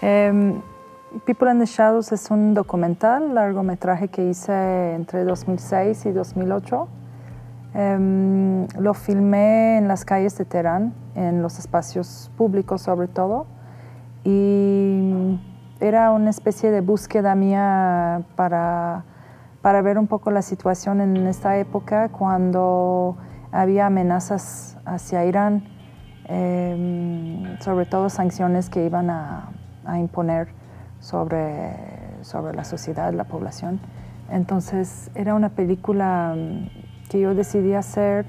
People in the Shadows es un documental, largometraje que hice entre 2006 y 2008. Lo filmé en las calles de Teherán, en los espacios públicos sobre todo. Y era una especie de búsqueda mía para ver un poco la situación en esta época cuando había amenazas hacia Irán, sobre todo sanciones que iban a imponer sobre la sociedad, la población. Entonces era una película que yo decidí hacer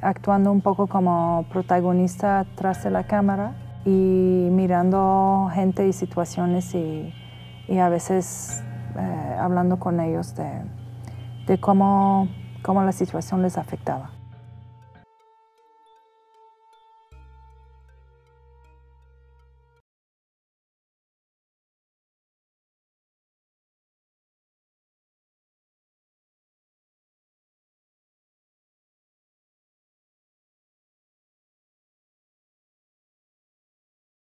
actuando un poco como protagonista tras de la cámara y mirando gente y situaciones y a veces hablando con ellos de cómo la situación les afectaba.